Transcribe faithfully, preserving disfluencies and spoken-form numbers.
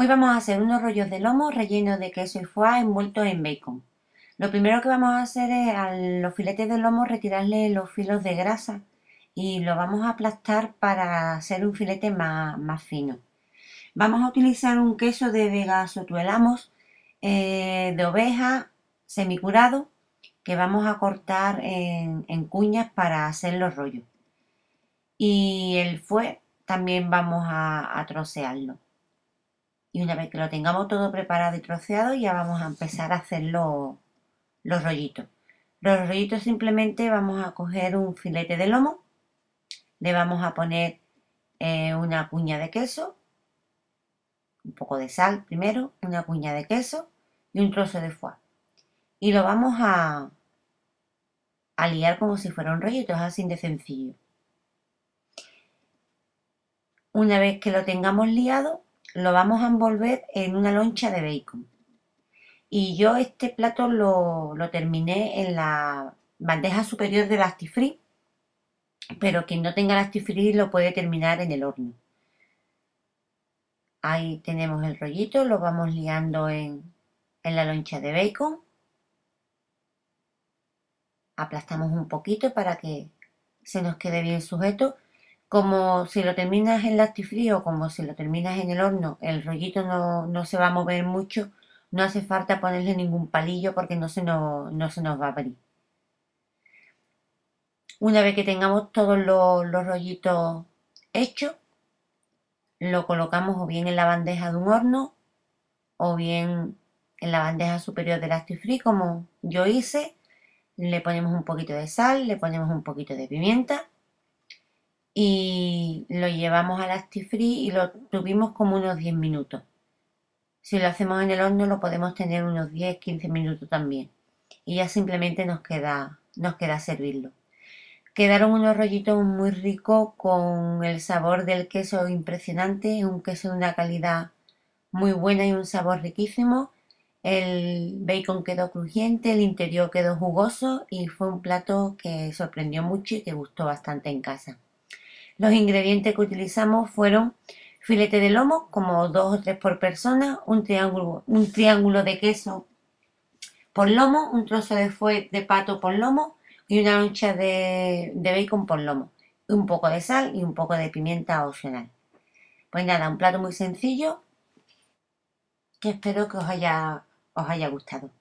Hoy vamos a hacer unos rollos de lomo rellenos de queso y foie envueltos en bacon. Lo primero que vamos a hacer es a los filetes de lomo retirarle los filos de grasa y lo vamos a aplastar para hacer un filete más, más fino. Vamos a utilizar un queso de Vega Sotuelamos eh, de oveja semicurado que vamos a cortar en, en cuñas para hacer los rollos. Y el foie también vamos a, a trocearlo. Y una vez que lo tengamos todo preparado y troceado, ya vamos a empezar a hacer los, los rollitos. Los rollitos simplemente vamos a coger un filete de lomo, le vamos a poner eh, una cuña de queso, un poco de sal primero, una cuña de queso y un trozo de foie. Y lo vamos a, a liar como si fuera un rollito, es así de sencillo. Una vez que lo tengamos liado, lo vamos a envolver en una loncha de bacon. Y yo este plato lo, lo terminé en la bandeja superior del ActiFry, pero quien no tenga el ActiFry lo puede terminar en el horno. Ahí tenemos el rollito, lo vamos liando en, en la loncha de bacon. Aplastamos un poquito para que se nos quede bien sujeto. Como si lo terminas en el ActiFry o como si lo terminas en el horno, el rollito no, no se va a mover mucho. No hace falta ponerle ningún palillo porque no se, nos, no se nos va a abrir. Una vez que tengamos todos los, los rollitos hechos, lo colocamos o bien en la bandeja de un horno o bien en la bandeja superior del ActiFry como yo hice. Le ponemos un poquito de sal, le ponemos un poquito de pimienta. Y lo llevamos al ActiFry y lo tuvimos como unos diez minutos. Si lo hacemos en el horno lo podemos tener unos diez a quince minutos también. Y ya simplemente nos queda, nos queda servirlo. Quedaron unos rollitos muy ricos con el sabor del queso impresionante. Un queso de una calidad muy buena y un sabor riquísimo. El bacon quedó crujiente, el interior quedó jugoso y fue un plato que sorprendió mucho y que gustó bastante en casa. Los ingredientes que utilizamos fueron filete de lomo, como dos o tres por persona, un triángulo, un triángulo de queso por lomo, un trozo de foie de pato por lomo y una loncha de, de bacon por lomo, un poco de sal y un poco de pimienta opcional. Pues nada, un plato muy sencillo que espero que os haya, os haya gustado.